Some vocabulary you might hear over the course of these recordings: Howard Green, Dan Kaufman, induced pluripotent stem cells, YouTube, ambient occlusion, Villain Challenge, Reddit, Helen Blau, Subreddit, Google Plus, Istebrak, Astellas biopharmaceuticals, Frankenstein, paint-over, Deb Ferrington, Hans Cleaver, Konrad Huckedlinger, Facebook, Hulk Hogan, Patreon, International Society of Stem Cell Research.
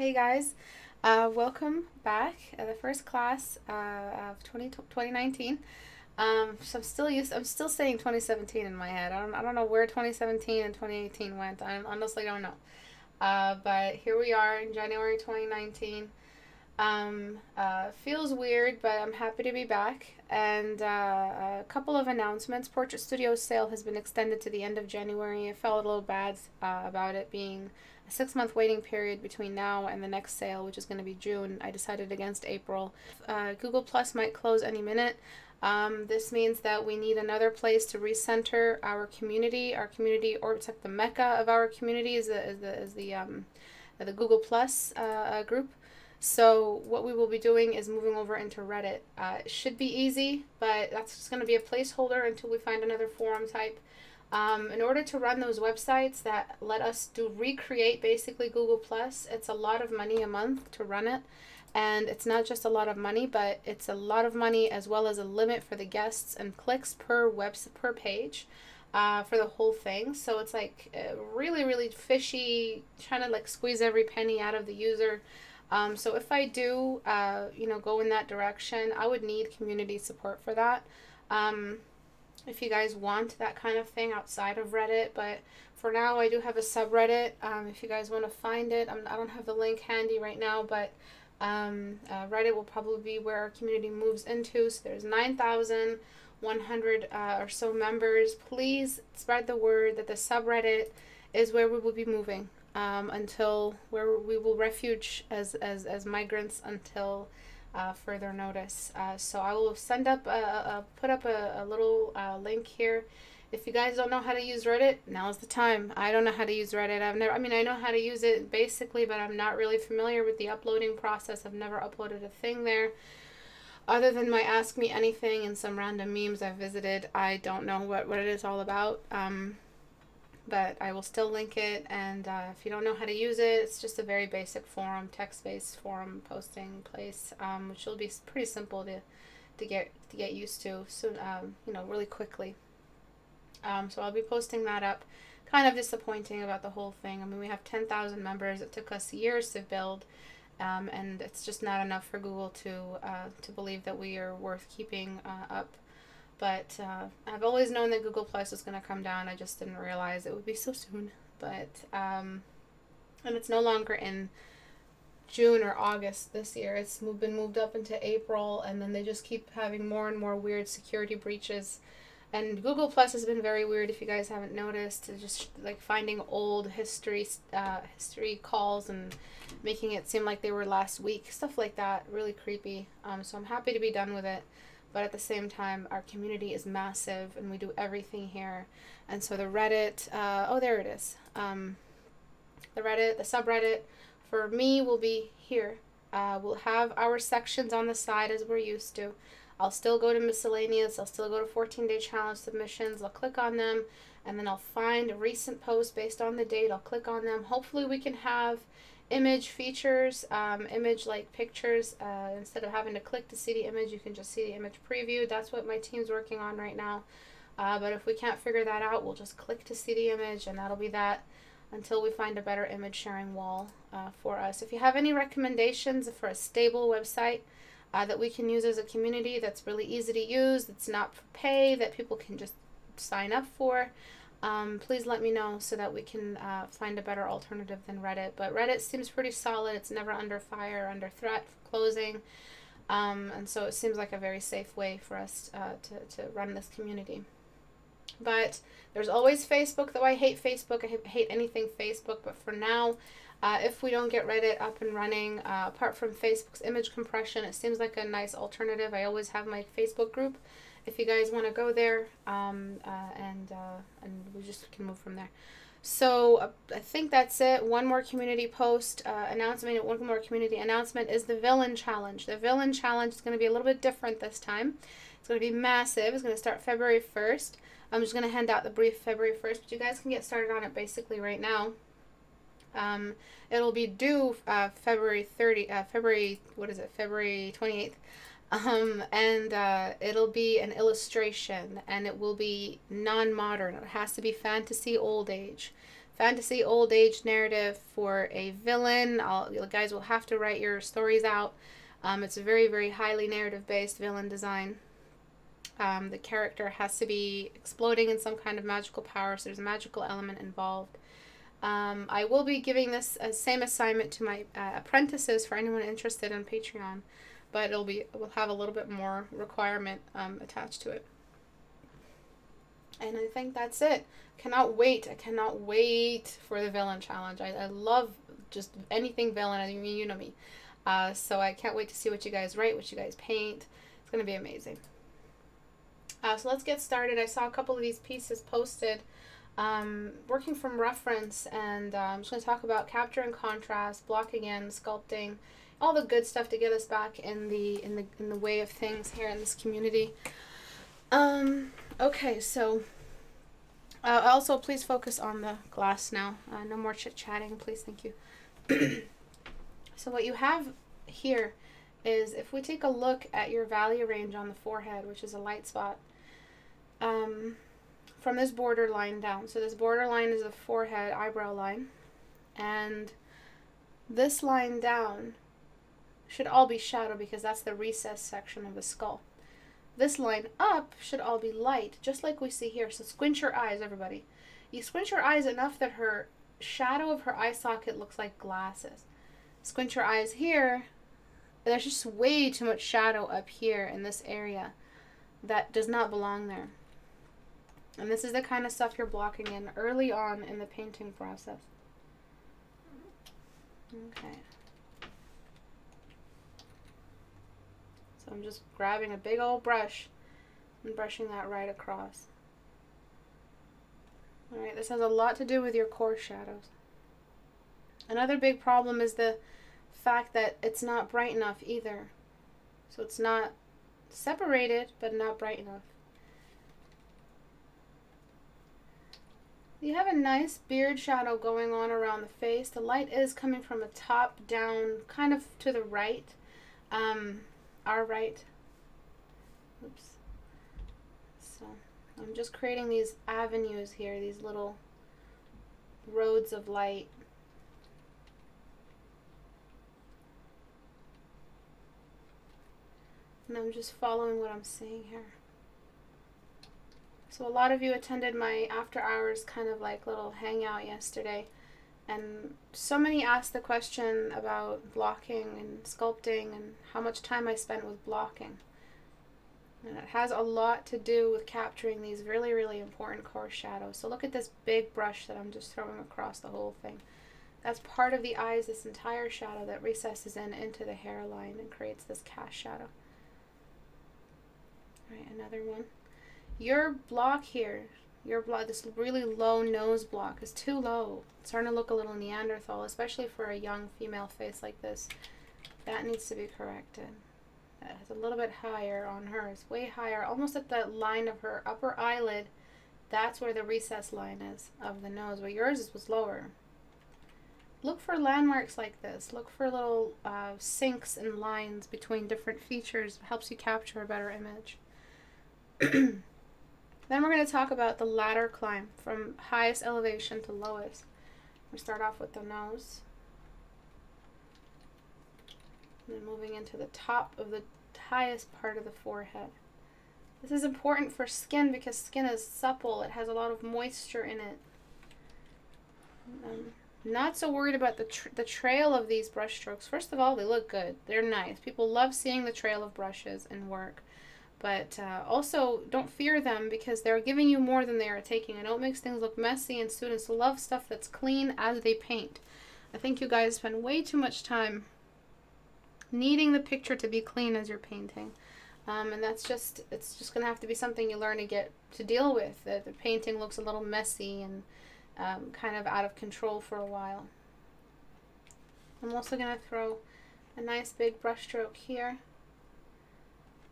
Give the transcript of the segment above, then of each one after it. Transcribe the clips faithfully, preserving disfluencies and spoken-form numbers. Hey guys, uh, welcome back to the first class uh, of twenty nineteen. Um, so I'm still used, I'm still saying twenty seventeen in my head. I don't, I don't know where twenty seventeen and twenty eighteen went. I honestly don't know. Uh, but here we are in January twenty nineteen. Um, uh, feels weird, but I'm happy to be back. And uh, a couple of announcements. Portrait Studio's sale has been extended to the end of January. I felt a little bad uh, about it being a six-month waiting period between now and the next sale, which is going to be June. I decided against April. Uh, Google Plus might close any minute. Um, this means that we need another place to recenter our community. Our community, or it's like the mecca of our community, is the, is the, is the, um, the Google Plus uh, group. So what we will be doing is moving over into Reddit. Uh, it should be easy, but that's just going to be a placeholder until we find another forum type. Um, in order to run those websites that let us do recreate basically Google Plus, it's a lot of money a month to run it. And it's not just a lot of money, but it's a lot of money as well as a limit for the guests and clicks per web per page uh, for the whole thing. So it's like really, really fishy, trying to like squeeze every penny out of the user. Um, so if I do, uh, you know, go in that direction, I would need community support for that. Um, if you guys want that kind of thing outside of Reddit, but for now I do have a subreddit. Um, if you guys want to find it, I'm, I don't have the link handy right now, but um, uh, Reddit will probably be where our community moves into. So there's nine thousand one hundred uh, or so members. Please spread the word that the subreddit is where we will be moving. Um, until where we will refuge as, as, as migrants until uh, further notice. Uh, so I will send up a, a put up a, a little uh, link here. If you guys don't know how to use Reddit, now's the time. I don't know how to use Reddit. I've never, I mean, I know how to use it basically, but I'm not really familiar with the uploading process. I've never uploaded a thing there. Other than my Ask Me Anything and some random memes I've visited, I don't know what, what it is all about. Um, but I will still link it, and uh, if you don't know how to use it, it's just a very basic forum, text-based forum posting place, um, which will be pretty simple to, to get to get used to, so, um, you know, really quickly. Um, so I'll be posting that up. Kind of disappointing about the whole thing. I mean, we have ten thousand members. It took us years to build, um, and it's just not enough for Google to, uh, to believe that we are worth keeping uh, up. But uh, I've always known that Google Plus was going to come down. I just didn't realize it would be so soon. But, um, and it's no longer in June or August this year. It's been moved up into April, and then they just keep having more and more weird security breaches. And Google Plus has been very weird, if you guys haven't noticed. It's just like finding old history, uh, history calls and making it seem like they were last week. Stuff like that. Really creepy. Um, so I'm happy to be done with it. But at the same time, our community is massive, and we do everything here. And so the Reddit, uh, oh, there it is. Um, the Reddit, the subreddit, for me, will be here. Uh, we'll have our sections on the side as we're used to. I'll still go to miscellaneous. I'll still go to fourteen day challenge submissions. I'll click on them, and then I'll find a recent post based on the date. I'll click on them. Hopefully, we can have image features, um, image like pictures, uh, instead of having to click to see the image, you can just see the image preview. That's what my team's working on right now. Uh, but if we can't figure that out, we'll just click to see the image, and that'll be that until we find a better image sharing wall uh, for us. If you have any recommendations for a stable website uh, that we can use as a community that's really easy to use, that's not for pay, that people can just sign up for, Um, please let me know so that we can uh, find a better alternative than Reddit. But Reddit seems pretty solid. It's never under fire or under threat for closing. Um, and so it seems like a very safe way for us uh, to, to run this community. But there's always Facebook, though I hate Facebook. I hate anything Facebook. But for now, uh, if we don't get Reddit up and running, uh, apart from Facebook's image compression, it seems like a nice alternative. I always have my Facebook group. If you guys want to go there, um, uh, and uh, and we just can move from there. So uh, I think that's it. One more community post uh, announcement. One more community announcement is the Villain Challenge. The Villain Challenge is going to be a little bit different this time. It's going to be massive. It's going to start February first. I'm just going to hand out the brief February first, but you guys can get started on it basically right now. Um, it'll be due uh, February thirtieth. Uh, February what is it? February twenty-eighth. Um, and uh, it'll be an illustration, and it will be non-modern. It has to be fantasy old age. fantasy old age narrative for a villain. I'll, you guys will have to write your stories out. Um, it's a very, very highly narrative-based villain design. Um, the character has to be exploding in some kind of magical power, so there's a magical element involved. Um, I will be giving this uh, same assignment to my uh, apprentices for anyone interested in Patreon, but it'll be we'll have a little bit more requirement um, attached to it. And I think that's it. Cannot wait. I cannot wait for the villain challenge. I, I love just anything villain. I mean, you know me. Uh, so I can't wait to see what you guys write, what you guys paint. It's going to be amazing. Uh, so let's get started. I saw a couple of these pieces posted. Um, working from reference, and uh, I'm just going to talk about capture and contrast, blocking in, sculpting, all the good stuff to get us back in the in the in the way of things here in this community. Um, okay, so uh, also please focus on the glass now. Uh, no more chit chatting, please. Thank you. So what you have here is if we take a look at your value range on the forehead, which is a light spot. Um, from this borderline down. So this borderline is the forehead eyebrow line, and this line down should all be shadow because that's the recessed section of the skull. This line up should all be light, just like we see here. So squint your eyes, everybody. You squint your eyes enough that her shadow of her eye socket looks like glasses. Squint your eyes here. There's just way too much shadow up here in this area that does not belong there. And this is the kind of stuff you're blocking in early on in the painting process. Okay. So I'm just grabbing a big old brush and brushing that right across. Alright, this has a lot to do with your core shadows. Another big problem is the fact that it's not bright enough either. So it's not separated, but not bright enough. You have a nice beard shadow going on around the face. The light is coming from the top down, kind of to the right, um, our right. Oops. So I'm just creating these avenues here, these little roads of light. And I'm just following what I'm seeing here. So a lot of you attended my after hours kind of like little hangout yesterday, and so many asked the question about blocking and sculpting and how much time I spent with blocking. And it has a lot to do with capturing these really, really important core shadows. So look at this big brush that I'm just throwing across the whole thing. That's part of the eyes, this entire shadow that recesses in into the hairline and creates this cast shadow. All right, another one. Your block here, your block, this really low nose block is too low. It's starting to look a little Neanderthal, especially for a young female face like this. That needs to be corrected. That's a little bit higher on her. It's way higher, almost at the line of her upper eyelid. That's where the recess line is of the nose, but yours was lower. Look for landmarks like this. Look for little uh, sinks and lines between different features. It helps you capture a better image. Then we're going to talk about the ladder climb from highest elevation to lowest. We start off with the nose. And then moving into the top of the highest part of the forehead. This is important for skin because skin is supple. It has a lot of moisture in it. I'm not so worried about the, tr the trail of these brush strokes. First of all, they look good. They're nice. People love seeing the trail of brushes and work. But uh, also, don't fear them because they're giving you more than they are taking. I know it makes things look messy, and students love stuff that's clean as they paint. I think you guys spend way too much time needing the picture to be clean as you're painting. Um, and that's just, it's just going to have to be something you learn to get to deal with. The, the painting looks a little messy and um, kind of out of control for a while. I'm also going to throw a nice big brush stroke here.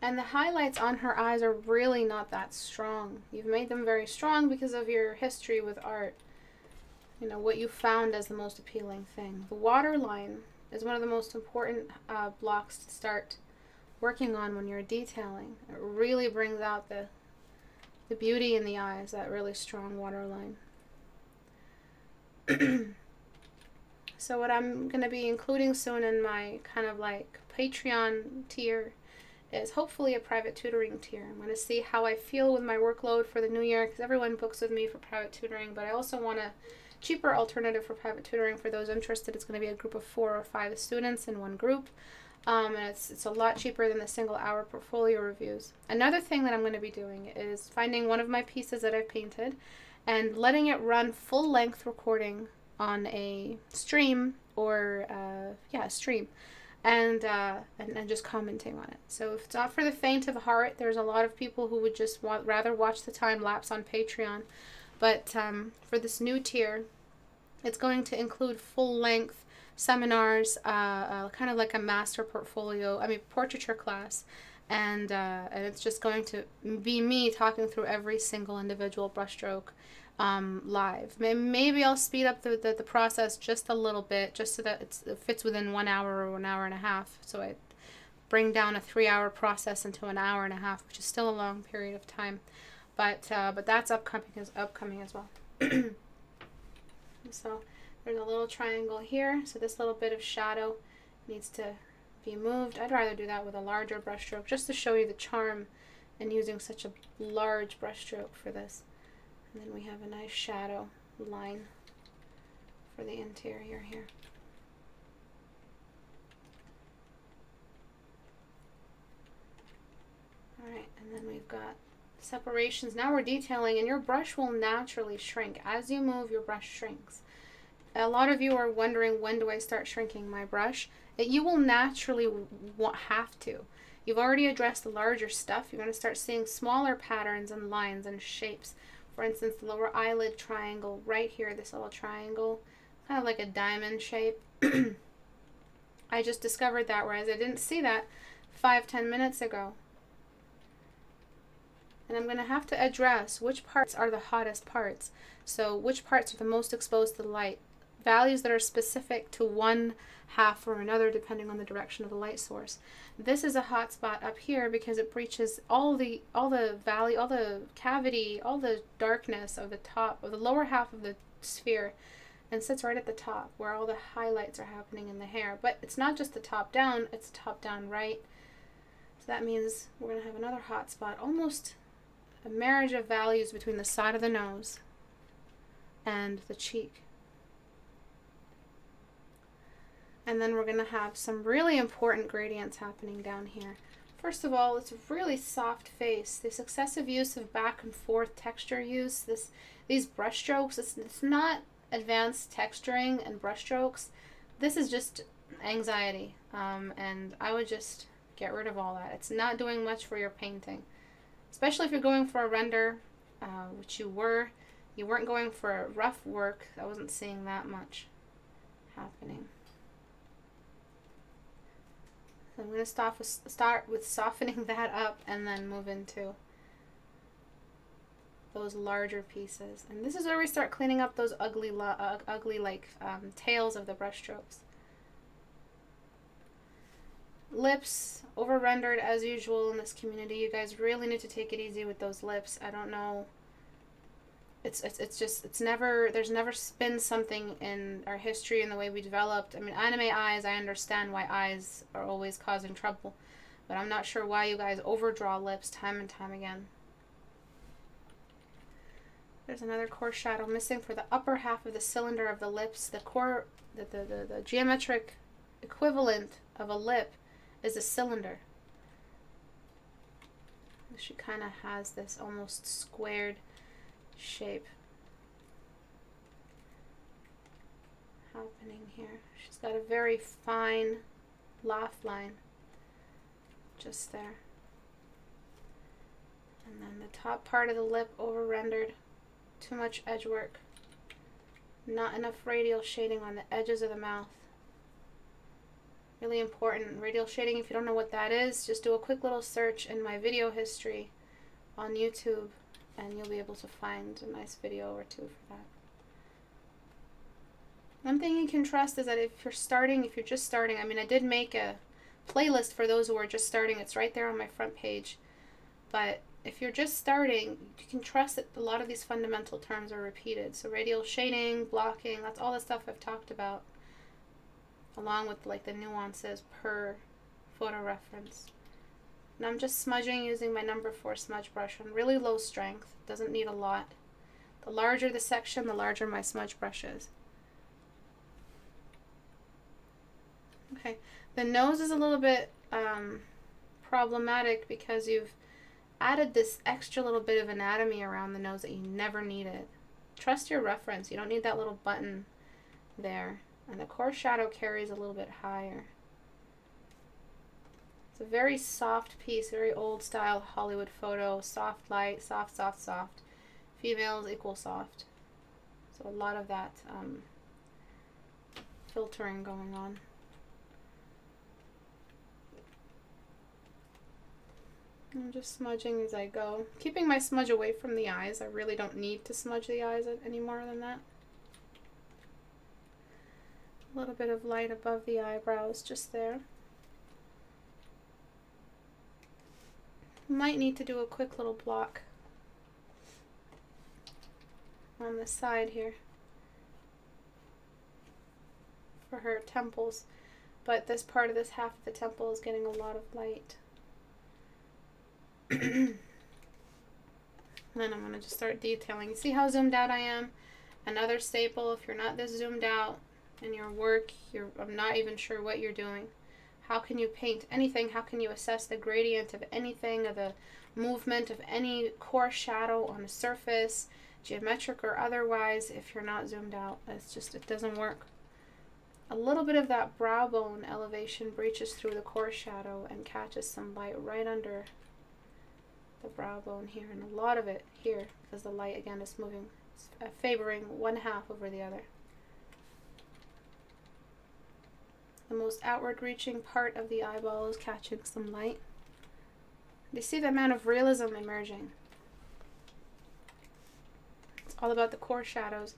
And the highlights on her eyes are really not that strong. You've made them very strong because of your history with art. You know, what you found as the most appealing thing. The waterline is one of the most important uh, blocks to start working on when you're detailing. It really brings out the, the beauty in the eyes, that really strong waterline. So what I'm going to be including soon in my kind of like Patreon tier is hopefully a private tutoring tier. I'm going to see how I feel with my workload for the new year, because everyone books with me for private tutoring, but I also want a cheaper alternative for private tutoring for those interested. It's going to be a group of four or five students in one group, um, and it's, it's a lot cheaper than the single hour portfolio reviews. Another thing that I'm going to be doing is finding one of my pieces that I've painted and letting it run full length recording on a stream or, uh, yeah, a stream. And, uh, and and just commenting on it. So if it's not for the faint of heart, there's a lot of people who would just want, rather watch the time lapse on Patreon. But um, for this new tier, it's going to include full-length seminars, uh, uh, kind of like a master portfolio, I mean portraiture class, and, uh, and it's just going to be me talking through every single individual brushstroke um, live. Maybe I'll speed up the, the, the process just a little bit, just so that it's, it fits within one hour or an hour and a half. So I bring down a three-hour process into an hour and a half, which is still a long period of time. But uh, but that's upcoming as upcoming as well. So there's a little triangle here. So this little bit of shadow needs to be moved. I'd rather do that with a larger brushstroke just to show you the charm in using such a large brushstroke for this. And then we have a nice shadow line for the interior here. All right, and then we've got separations. Now we're detailing, and your brush will naturally shrink. As you move, your brush shrinks. A lot of you are wondering, when do I start shrinking my brush? It, you will naturally w have to. You've already addressed the larger stuff. You're going to start seeing smaller patterns and lines and shapes. For instance, the lower eyelid triangle right here, this little triangle, kind of like a diamond shape. I just discovered that, whereas I didn't see that five, ten minutes ago. And I'm going to have to address which parts are the hottest parts. So which parts are the most exposed to the light. Values that are specific to one half or another depending on the direction of the light source. This is a hot spot up here because it breaches all the all the valley, all the cavity, all the darkness of the top, of the lower half of the sphere, and sits right at the top where all the highlights are happening in the hair. But it's not just the top down, it's top down right. So that means we're going to have another hot spot, almost a marriage of values between the side of the nose and the cheek. And then we're going to have some really important gradients happening down here. First of all, it's a really soft face. The successive use of back and forth texture use, this, these brush strokes, it's, it's not advanced texturing and brush strokes. This is just anxiety, um, and I would just get rid of all that. It's not doing much for your painting. Especially if you're going for a render, uh, which you were, you weren't going for a rough work. I wasn't seeing that much happening. So I'm going to start with, start with softening that up and then move into those larger pieces. And this is where we start cleaning up those ugly, uh, ugly like um, tails of the brushstrokes. Lips, over-rendered as usual in this community. You guys really need to take it easy with those lips. I don't know. It's, it's, it's just, it's never, there's never been something in our history and the way we developed. I mean, anime eyes, I understand why eyes are always causing trouble. But I'm not sure why you guys overdraw lips time and time again. There's another core shadow missing for the upper half of the cylinder of the lips. The core, the, the, the, the geometric equivalent of a lip is a cylinder. She kind of has this almost squared shape happening here. She's got a very fine laugh line just there. And then the top part of the lip over rendered. Too much edge work. Not enough radial shading on the edges of the mouth. Really important. Radial shading, if you don't know what that is, just do a quick little search in my video history on YouTube and you'll be able to find a nice video or two for that. One thing you can trust is that if you're starting, if you're just starting, I mean, I did make a playlist for those who are just starting. It's right there on my front page. But if you're just starting, you can trust that a lot of these fundamental terms are repeated. So radial shading, blocking, that's all the stuff I've talked about, along with like the nuances per photo reference. And I'm just smudging using my number four smudge brush on really low strength. Doesn't need a lot. The larger the section, the larger my smudge brush is. Okay, the nose is a little bit um, problematic because you've added this extra little bit of anatomy around the nose that you never needed. Trust your reference. You don't need that little button there. And the core shadow carries a little bit higher. It's a very soft piece, very old style Hollywood photo. Soft light, soft, soft, soft. Females equal soft. So a lot of that um, filtering going on. I'm just smudging as I go. Keeping my smudge away from the eyes. I really don't need to smudge the eyes any more than that. A little bit of light above the eyebrows just there. Might need to do a quick little block on the side here for her temples, but this part of this half of the temple is getting a lot of light. Then I'm going to just start detailing. You see how zoomed out I am? Another staple, if you're not this zoomed out in your work, you're, I'm not even sure what you're doing. How can you paint anything? How can you assess the gradient of anything, or the movement of any core shadow on a surface, geometric or otherwise, if you're not zoomed out? It's just, it doesn't work. A little bit of that brow bone elevation breaches through the core shadow and catches some light right under the brow bone here, and a lot of it here, because the light again is moving, favoring one half over the other. The most outward reaching part of the eyeball is catching some light. You see the amount of realism emerging. It's all about the core shadows.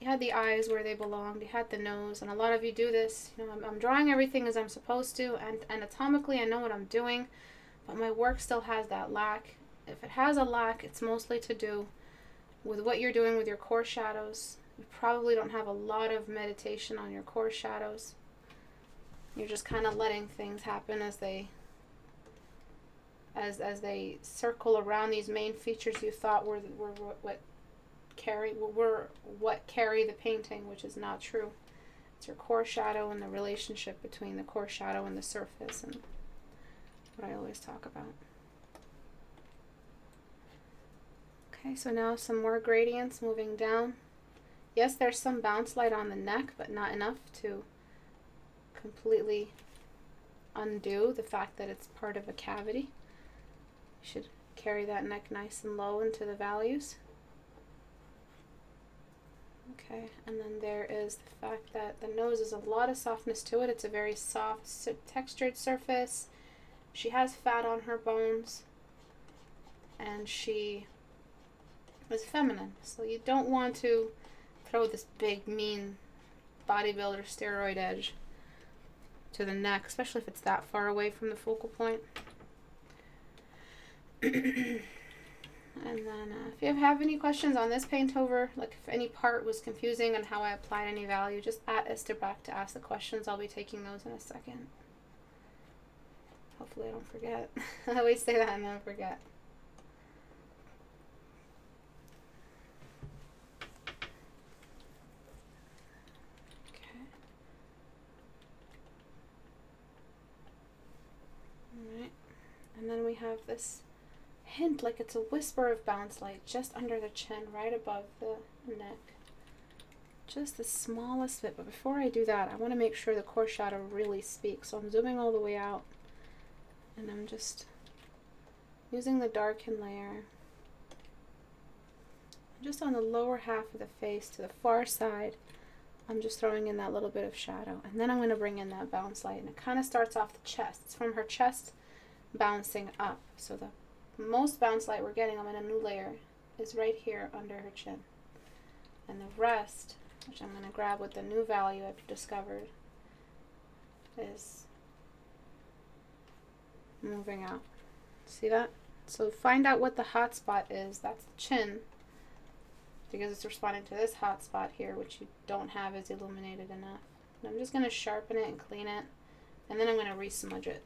You had the eyes where they belonged, you had the nose, and a lot of you do this. You know, I'm, I'm drawing everything as I'm supposed to, and anatomically I know what I'm doing. But my work still has that lack. If it has a lack, it's mostly to do with what you're doing with your core shadows. You probably don't have a lot of meditation on your core shadows. You're just kind of letting things happen as they as as they circle around these main features you thought were were what carry were what carry the painting, which is not true. It's your core shadow and the relationship between the core shadow and the surface, and what I always talk about. Okay, so now some more gradients moving down. Yes, there's some bounce light on the neck, but not enough to completely undo the fact that it's part of a cavity. You should carry that neck nice and low into the values. Okay, and then there is the fact that the nose is a lot of softness to it. It's a very soft, textured surface. She has fat on her bones, and she is feminine. So you don't want to throw this big, mean bodybuilder steroid edge to the neck, especially if it's that far away from the focal point. And then uh, if you have any questions on this paint over, like if any part was confusing and how I applied any value, just at Istebrak to ask the questions. I'll be taking those in a second. Hopefully I don't forget. I always say that and I don't forget. Okay. Alright. And then we have this hint, like it's a whisper of bounce light just under the chin, right above the neck. Just the smallest bit. But before I do that, I want to make sure the core shadow really speaks. So I'm zooming all the way out. And I'm just using the darken layer just on the lower half of the face to the far side. I'm just throwing in that little bit of shadow, and then I'm going to bring in that bounce light, and it kind of starts off the chest. It's from her chest bouncing up, so the most bounce light we're getting, I'm in a new layer, is right here under her chin, and the rest, which I'm going to grab with the new value I've discovered, is moving out. See that? So find out what the hot spot is. That's the chin, because it's responding to this hot spot here, which you don't have is illuminated enough. And I'm just going to sharpen it and clean it, and then I'm going to re-smudge it.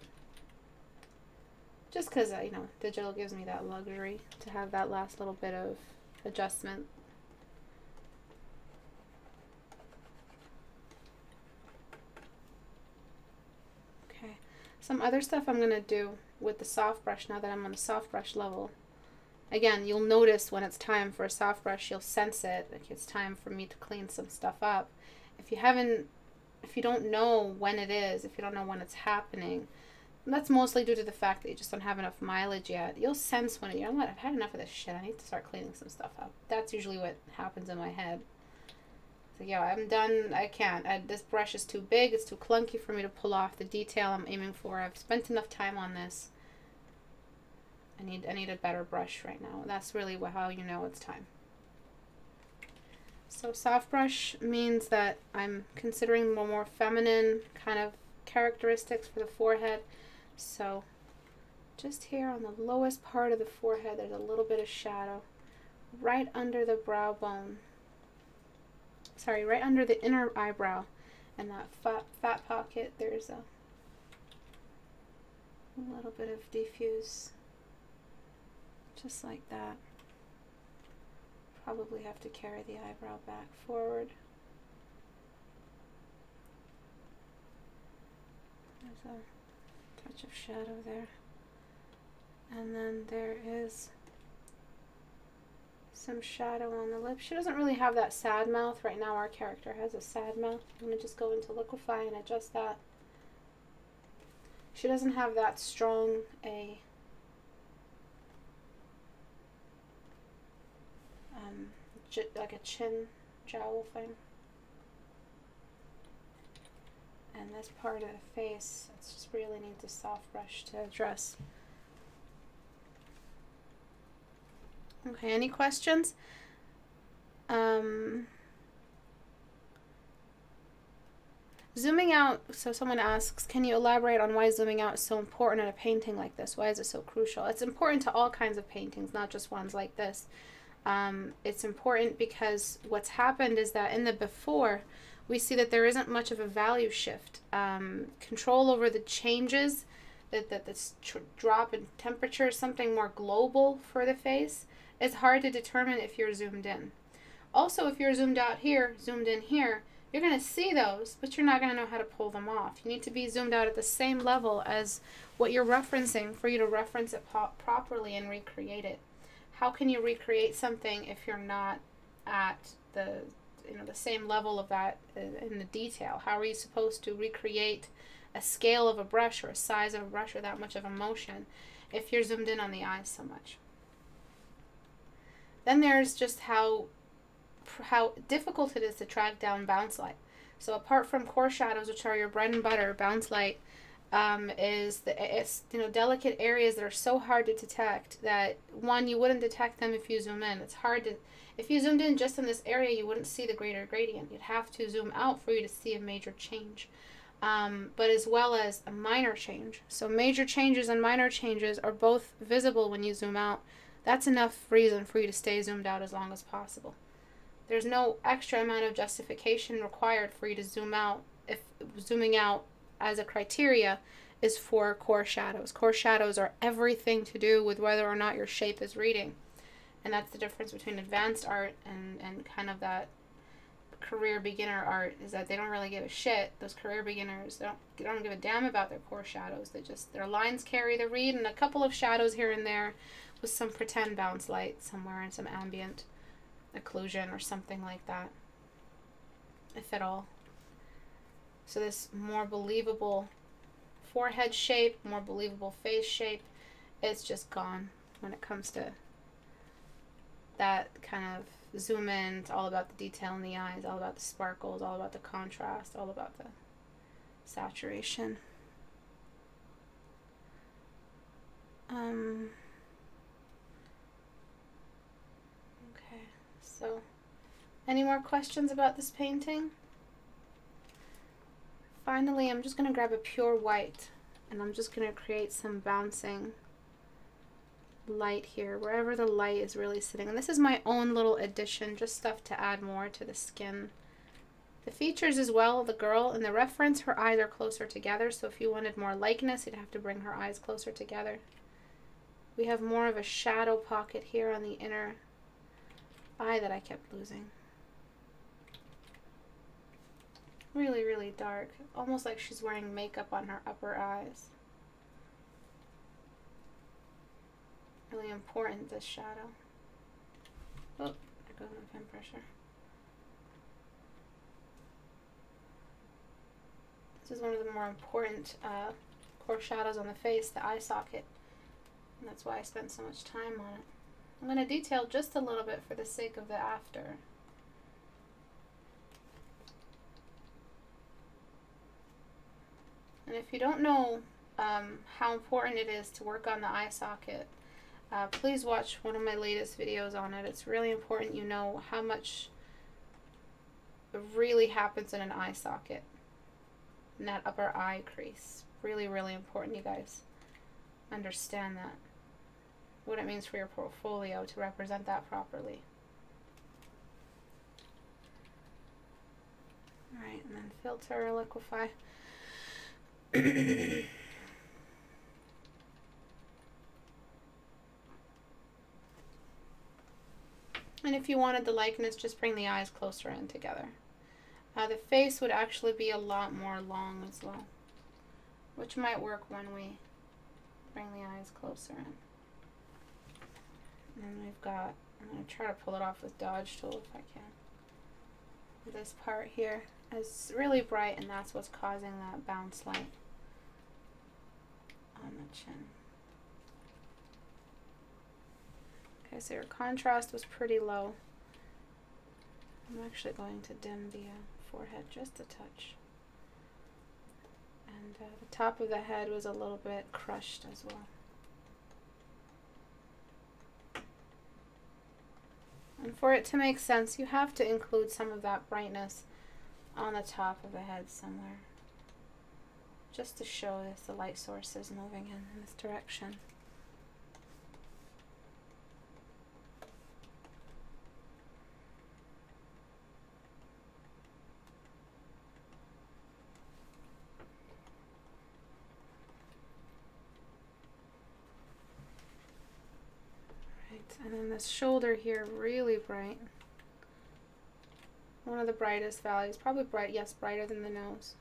Just because, you know, digital gives me that luxury to have that last little bit of adjustment. Okay, some other stuff I'm going to do with the soft brush now that I'm on the soft brush level. Again, you'll notice when it's time for a soft brush, you'll sense it. Like, it's time for me to clean some stuff up. If you haven't, if you don't know when it is, if you don't know when it's happening, that's mostly due to the fact that you just don't have enough mileage yet. You'll sense when, you know what, I've had enough of this shit. I need to start cleaning some stuff up. That's usually what happens in my head. So, yeah, I'm done. I can't. I, this brush is too big. It's too clunky for me to pull off the detail I'm aiming for. I've spent enough time on this. I need, I need a better brush right now. That's really how you know it's time. So soft brush means that I'm considering more, more feminine kind of characteristics for the forehead. So just here on the lowest part of the forehead, there's a little bit of shadow right under the brow bone. Sorry, right under the inner eyebrow. And that fat, fat pocket, there's a, a little bit of diffuse. Just like that. Probably have to carry the eyebrow back forward. There's a touch of shadow there. And then there is some shadow on the lip. She doesn't really have that sad mouth. Right now our character has a sad mouth. I'm going to just go into liquify and adjust that. She doesn't have that strong a... Um, like a chin jowl thing. And this part of the face, it's just really need to soft brush to address. Okay, any questions? Um, zooming out, so someone asks, can you elaborate on why zooming out is so important in a painting like this? Why is it so crucial? It's important to all kinds of paintings, not just ones like this. Um, it's important because what's happened is that in the before, we see that there isn't much of a value shift. Um, control over the changes, that, that this tr drop in temperature is something more global for the face. It's hard to determine if you're zoomed in. Also, if you're zoomed out here, zoomed in here, you're going to see those, but you're not going to know how to pull them off. You need to be zoomed out at the same level as what you're referencing for you to reference it po properly and recreate it. How can you recreate something if you're not at the, you know, the same level of that in the detail? How are you supposed to recreate a scale of a brush or a size of a brush or that much of a motion if you're zoomed in on the eyes so much? Then there's just how, how difficult it is to track down bounce light. So apart from core shadows, which are your bread and butter, bounce light Um, is the it's, you know, delicate areas that are so hard to detect that, one, you wouldn't detect them if you zoom in. It's hard to, if you zoomed in just in this area, you wouldn't see the greater gradient. You'd have to zoom out for you to see a major change, um, but as well as a minor change. So major changes and minor changes are both visible when you zoom out. That's enough reason for you to stay zoomed out as long as possible. There's no extra amount of justification required for you to zoom out if zooming out as a criteria is for core shadows. Core shadows are everything to do with whether or not your shape is reading. And that's the difference between advanced art and, and kind of that career beginner art, is that they don't really give a shit. Those career beginners, they don't, they don't give a damn about their core shadows. They just, their lines carry the read and a couple of shadows here and there with some pretend bounce light somewhere and some ambient occlusion or something like that, if at all. So this more believable forehead shape, more believable face shape, it's just gone when it comes to that kind of zoom in. It's all about the detail in the eyes, all about the sparkles, all about the contrast, all about the saturation. Um, okay, so any more questions about this painting? Finally, I'm just going to grab a pure white and I'm just going to create some bouncing light here, wherever the light is really sitting. And this is my own little addition, just stuff to add more to the skin. The features as well, the girl in the reference, her eyes are closer together, so if you wanted more likeness, you'd have to bring her eyes closer together. We have more of a shadow pocket here on the inner eye that I kept losing. Really, really dark. Almost like she's wearing makeup on her upper eyes. Really important, this shadow. Oh, there goes my pen pressure. This is one of the more important uh, core shadows on the face, the eye socket. And that's why I spent so much time on it. I'm going to detail just a little bit for the sake of the after. And if you don't know um, how important it is to work on the eye socket, uh, please watch one of my latest videos on it. It's really important you know how much really happens in an eye socket. In that upper eye crease. Really, really important you guys understand that. What it means for your portfolio to represent that properly. Alright, and then filter, liquefy. And if you wanted the likeness, just bring the eyes closer in together. Uh, the face would actually be a lot more long as well, which might work when we bring the eyes closer in. And then we've got, I'm going to try to pull it off with dodge tool if I can. This part here is really bright, and that's what's causing that bounce light on the chin. Okay, so your contrast was pretty low. I'm actually going to dim the uh, forehead just a touch. And uh, the top of the head was a little bit crushed as well. And for it to make sense, you have to include some of that brightness on the top of the head somewhere. Just to show as the light source is moving in, in this direction. And then this shoulder here, really bright. One of the brightest values. Probably bright, yes, brighter than the nose.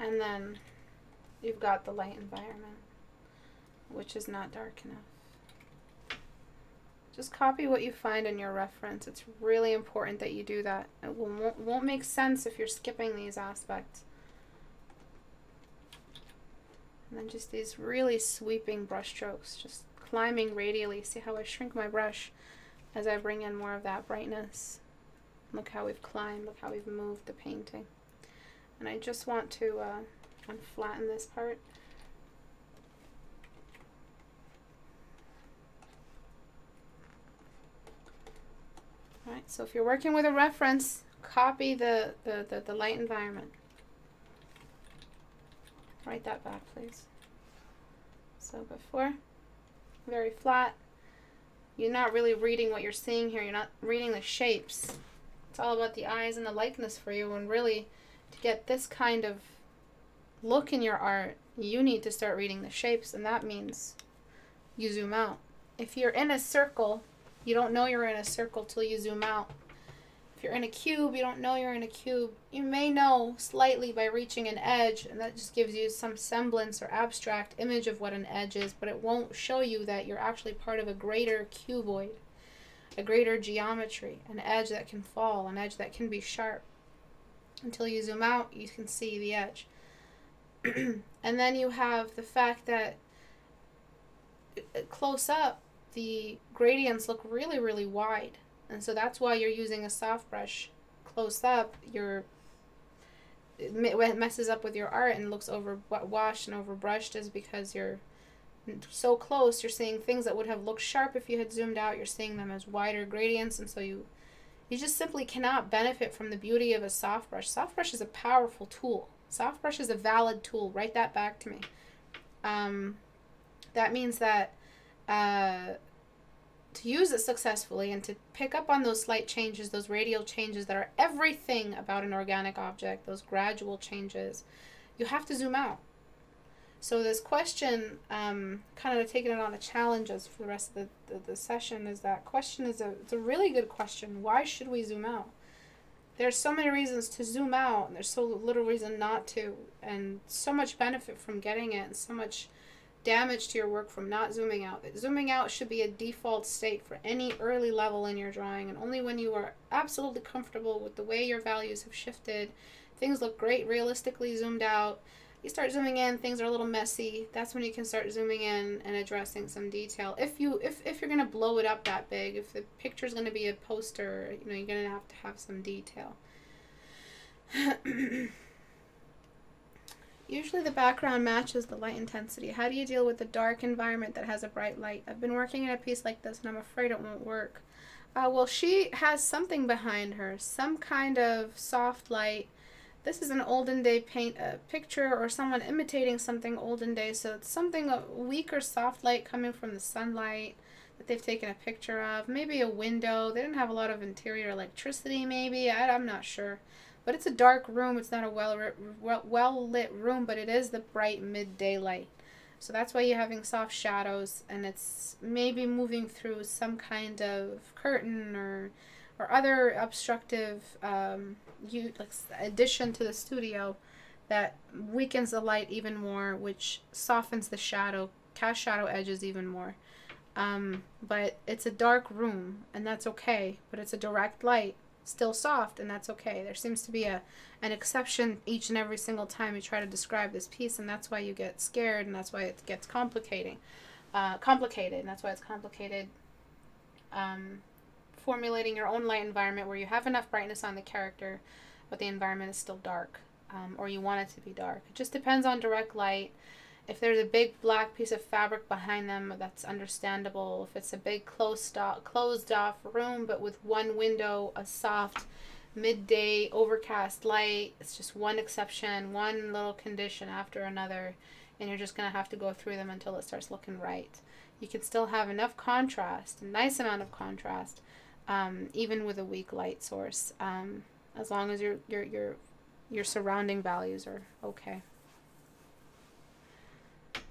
And then you've got the light environment, which is not dark enough. Just copy what you find in your reference. It's really important that you do that. It won't, won't make sense if you're skipping these aspects. And then just these really sweeping brush strokes, just climbing radially. See how I shrink my brush as I bring in more of that brightness. Look how we've climbed, look how we've moved the painting. And I just want to uh, unflatten this part. Alright, so if you're working with a reference, copy the, the, the, the light environment. Write that back, please. So before, very flat. You're not really reading what you're seeing here. You're not reading the shapes. It's all about the eyes and the likeness for you. And really, to get this kind of look in your art, you need to start reading the shapes. And that means you zoom out. If you're in a circle, you don't know you're in a circle till you zoom out. If you're in a cube, you don't know you're in a cube. You may know slightly by reaching an edge, and that just gives you some semblance or abstract image of what an edge is, but it won't show you that you're actually part of a greater cuboid, a greater geometry, an edge that can fall, an edge that can be sharp. Until you zoom out, you can see the edge. And then you have the fact that close up, the gradients look really, really wide. And so that's why you're using a soft brush. Close up, you're, it messes up with your art and looks over washed and overbrushed, is because you're so close. You're seeing things that would have looked sharp if you had zoomed out. You're seeing them as wider gradients, and so you, you just simply cannot benefit from the beauty of a soft brush. Soft brush is a powerful tool. Soft brush is a valid tool. Write that back to me. um, that means that uh, to use it successfully and to pick up on those slight changes, those radial changes that are everything about an organic object, those gradual changes, you have to zoom out. So this question, um, kind of taking it on a challenge as for the rest of the, the, the session, is that question is a, it's a really good question. Why should we zoom out? There's so many reasons to zoom out, and there's so little reason not to, and so much benefit from getting it, and so much damage to your work from not zooming out. Zooming out should be a default state for any early level in your drawing, and only when you are absolutely comfortable with the way your values have shifted, things look great realistically zoomed out. You start zooming in, things are a little messy. That's when you can start zooming in and addressing some detail. If you if if you're gonna blow it up that big, if the picture's gonna be a poster, you know, you're gonna have to have some detail. Usually the background matches the light intensity. How do you deal with a dark environment that has a bright light? I've been working in a piece like this and I'm afraid it won't work. Uh, well, she has something behind her, some kind of soft light. This is an olden day paint uh, picture or someone imitating something olden day, so it's something a weak or soft light coming from the sunlight that they've taken a picture of. Maybe a window. They didn't have a lot of interior electricity maybe. I, I'm not sure. But it's a dark room. It's not a well, well, well lit room, but it is the bright midday light. So that's why you're having soft shadows, and it's maybe moving through some kind of curtain or or other obstructive um, you, like, addition to the studio that weakens the light even more, which softens the shadow, cast shadow edges even more. Um, but it's a dark room, and that's okay, but it's a direct light, still soft, and that's okay. There seems to be a, an exception each and every single time you try to describe this piece, and that's why you get scared, and that's why it gets complicating, uh, complicated, and that's why it's complicated. Um, formulating your own light environment where you have enough brightness on the character but the environment is still dark, um, or you want it to be dark. It just depends on direct light. If there's a big black piece of fabric behind them, that's understandable. If it's a big closed off, closed off room but with one window, a soft midday overcast light, it's just one exception, one little condition after another, and you're just going to have to go through them until it starts looking right. You can still have enough contrast, a nice amount of contrast, Um, even with a weak light source, um, as long as your, your, your, your surrounding values are okay.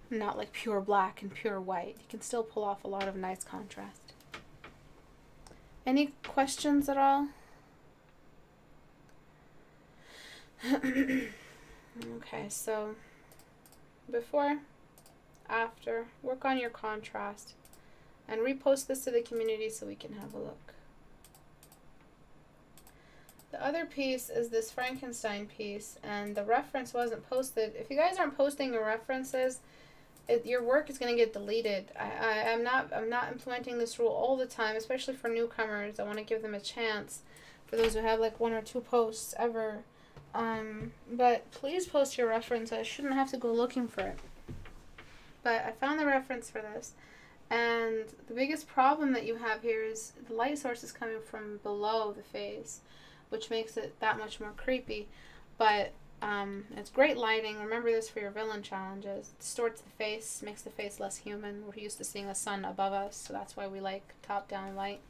Not like pure black and pure white. You can still pull off a lot of nice contrast. Any questions at all? Okay, so before, after, work on your contrast and repost this to the community so we can have a look. The other piece is this Frankenstein piece, and the reference wasn't posted. If you guys aren't posting your references, it, your work is going to get deleted. I, I, I'm not I'm not implementing this rule all the time, especially for newcomers. I want to give them a chance, for those who have like one or two posts ever. Um, but please post your reference. I shouldn't have to go looking for it. But I found the reference for this. And the biggest problem that you have here is the light source is coming from below the face, which makes it that much more creepy. But um, it's great lighting. Remember this for your villain challenges. It distorts the face, makes the face less human. We're used to seeing the sun above us, so that's why we like top-down light.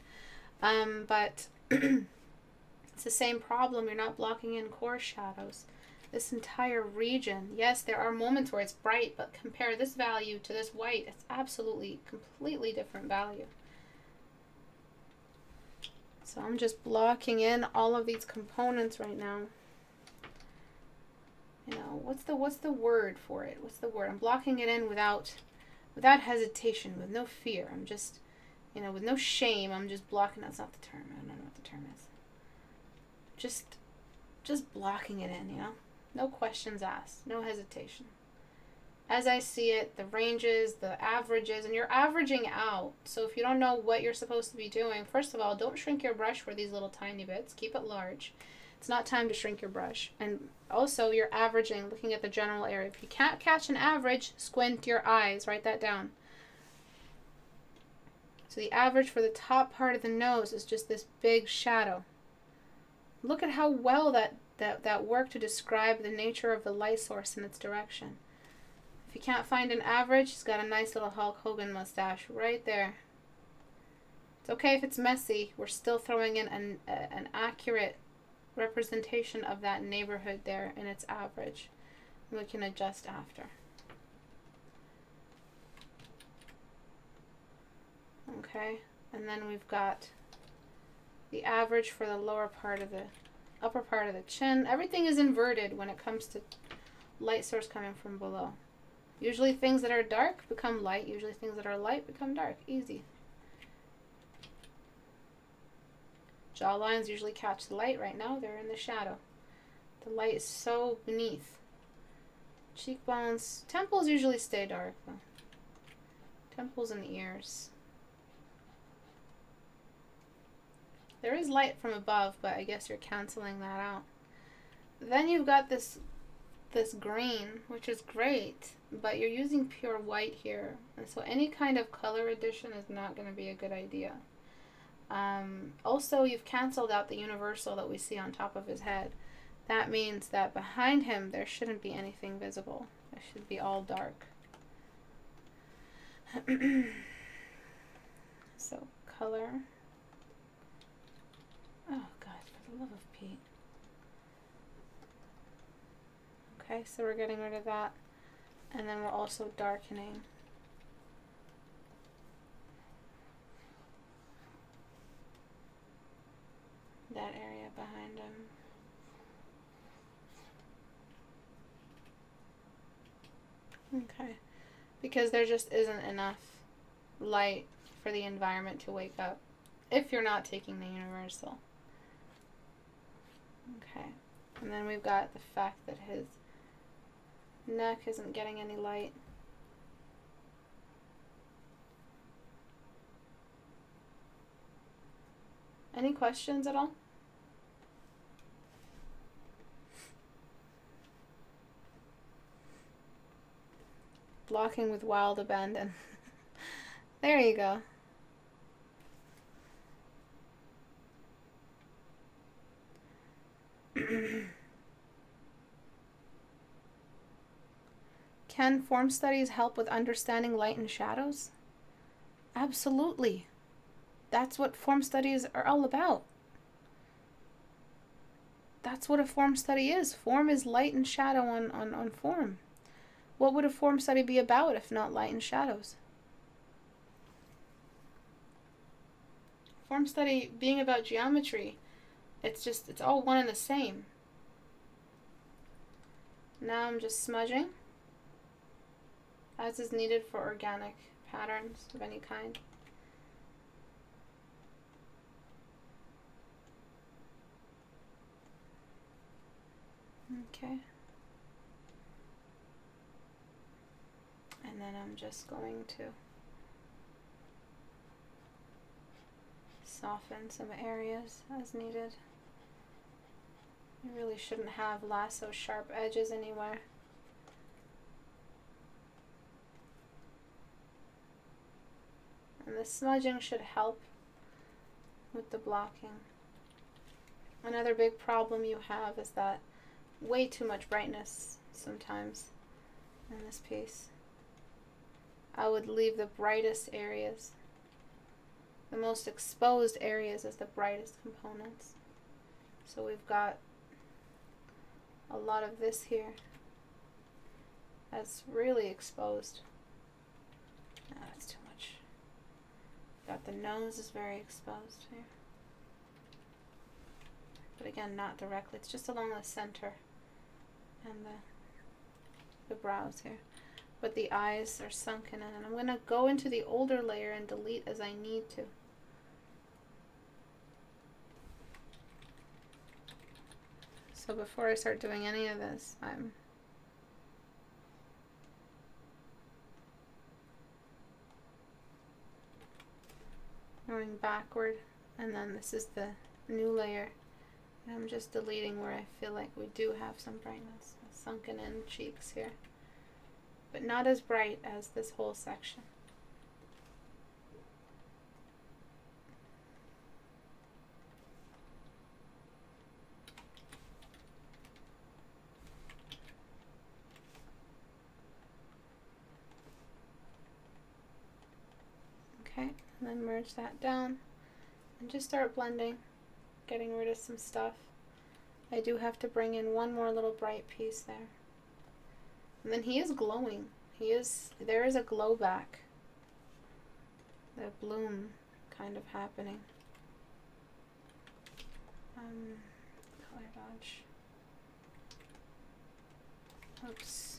Um, but it's the same problem. You're not blocking in core shadows. This entire region, yes, there are moments where it's bright, but compare this value to this white. It's absolutely, completely different value. So I'm just blocking in all of these components right now. You know, what's the what's the word for it? What's the word? I'm blocking it in without without hesitation, with no fear. I'm just, you know, with no shame. I'm just blocking. That's not the term. I don't know what the term is. Just, just blocking it in. You know, no questions asked, no hesitation. As I see it, the ranges, the averages, and you're averaging out. So if you don't know what you're supposed to be doing, first of all, don't shrink your brush for these little tiny bits. Keep it large. It's not time to shrink your brush. And also, you're averaging, looking at the general area. If you can't catch an average, squint your eyes. Write that down. So the average for the top part of the nose is just this big shadow. Look at how well that, that, that worked to describe the nature of the light source and its direction. If you can't find an average, she's got a nice little Hulk Hogan mustache right there. It's okay if it's messy. We're still throwing in an, uh, an accurate representation of that neighborhood there in its average. We can adjust after. Okay, and then we've got the average for the lower part of the upper part of the chin. Everything is inverted when it comes to light source coming from below. Usually things that are dark become light. Usually things that are light become dark. Easy. Jaw lines usually catch the light. Right now they're in the shadow. The light is so beneath. Cheekbones. Temples usually stay dark though. Temples and ears. There is light from above, but I guess you're canceling that out. Then you've got this this green, which is great, but you're using pure white here. And so any kind of color addition is not going to be a good idea. Um, also, you've canceled out the universal that we see on top of his head. That means that behind him, there shouldn't be anything visible. It should be all dark. So, color. Oh, God, for the love of Pete. Okay, so we're getting rid of that. And then we're also darkening. That area behind him. Okay, because there just isn't enough light for the environment to wake up if you're not taking the universal. Okay, and then we've got the fact that his neck isn't getting any light. Any questions at all? Blocking with wild abandon. There you go. Can form studies help with understanding light and shadows? Absolutely. That's what form studies are all about. That's what a form study is. Form is light and shadow on, on, on form. What would a form study be about if not light and shadows? Form study being about geometry, it's just, it's all one and the same. Now I'm just smudging, as is needed for organic patterns of any kind. Okay. And then I'm just going to soften some areas as needed. You really shouldn't have lasso sharp edges anywhere. And the smudging should help with the blocking. Another big problem you have is that way too much brightness sometimes in this piece. I would leave the brightest areas, the most exposed areas as the brightest components. So we've got a lot of this here that's really exposed. No, that's too much. Got the nose is very exposed here. But again, not directly. It's just along the center and the, the brows here. But the eyes are sunken in, and I'm going to go into the older layer and delete as I need to. So before I start doing any of this, I'm going backward, and then this is the new layer, and I'm just deleting where I feel like we do have some brightness, sunken in cheeks here. But not as bright as this whole section. then merge that down and just start blending, getting rid of some stuff. I do have to bring in one more little bright piece there. And then he is glowing. He is, there is a glow back. The bloom kind of happening. Um, color dodge. Oops.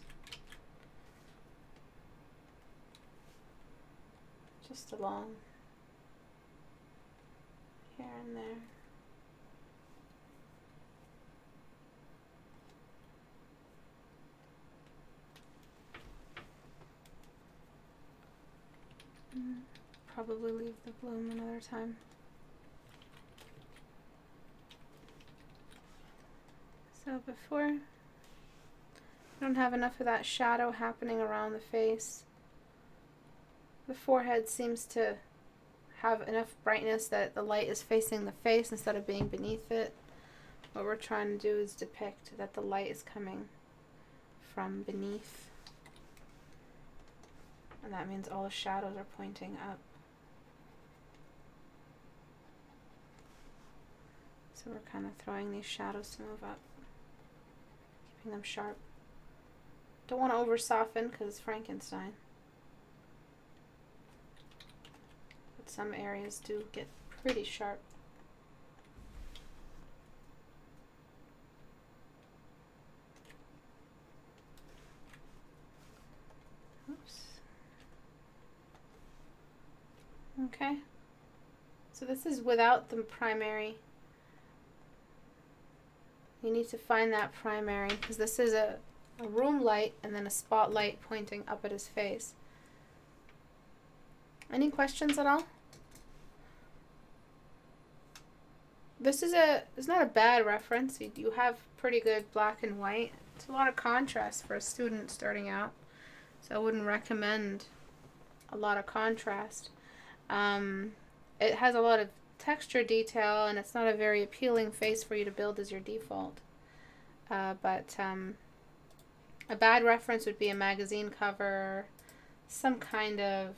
Just along here and there. Mm, probably leave the bloom another time. So before, I don't have enough of that shadow happening around the face. The forehead seems to have enough brightness that the light is facing the face instead of being beneath it. What we're trying to do is depict that the light is coming from beneath. And that means all the shadows are pointing up. So we're kind of throwing these shadows to move up, keeping them sharp. Don't want to over soften because it's Frankenstein. But some areas do get pretty sharp. Oops. Okay. So this is without the primary. You need to find that primary because this is a a room light and then a spotlight pointing up at his face. Any questions at all? This is a, it's not a bad reference. You, you have pretty good black and white. It's a lot of contrast for a student starting out. So I wouldn't recommend a lot of contrast. Um, it has a lot of texture detail and it's not a very appealing face for you to build as your default. Uh, but, um, a bad reference would be a magazine cover, some kind of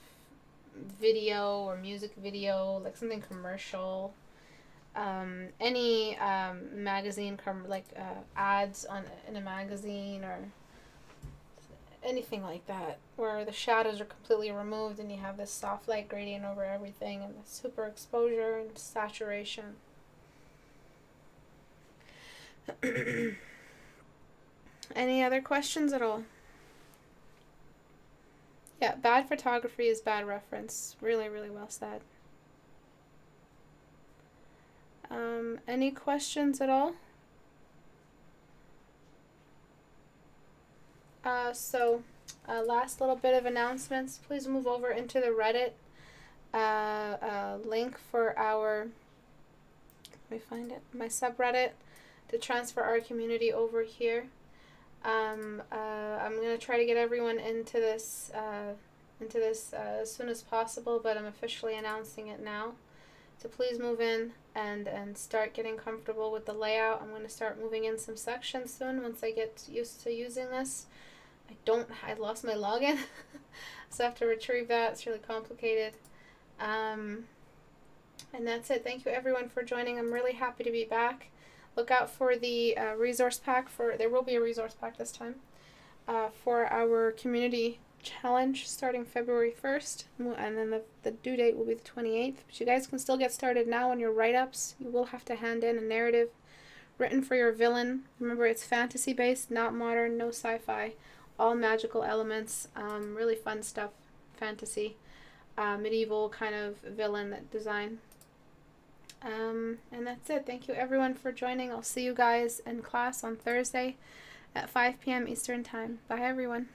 video or music video, like something commercial, um, any um, magazine, com like uh, ads on in a magazine or anything like that, where the shadows are completely removed and you have this soft light gradient over everything and the super exposure and saturation. Any other questions at all? Yeah, bad photography is bad reference. Really, really well said. Um, any questions at all? Uh, so, uh, last little bit of announcements. Please move over into the Reddit uh, uh, link for our, let me find it, my subreddit to transfer our community over here. Um, uh, I'm gonna try to get everyone into this, uh, into this uh, as soon as possible, but I'm officially announcing it now. So please move in and and start getting comfortable with the layout. I'm gonna start moving in some sections soon once I get used to using this. I don't. I lost my login, so I have to retrieve that. It's really complicated. Um, and that's it. Thank you everyone for joining. I'm really happy to be back. Look out for the uh, resource pack for, there will be a resource pack this time, uh, for our community challenge starting February first, and then the, the due date will be the twenty-eighth, but you guys can still get started now on your write-ups. You will have to hand in a narrative written for your villain. Remember, it's fantasy-based, not modern, no sci-fi, all magical elements, um, really fun stuff, fantasy, uh, medieval kind of villain that design. Um, and that's it. Thank you everyone for joining. I'll see you guys in class on Thursday at five P M Eastern Time. Bye everyone.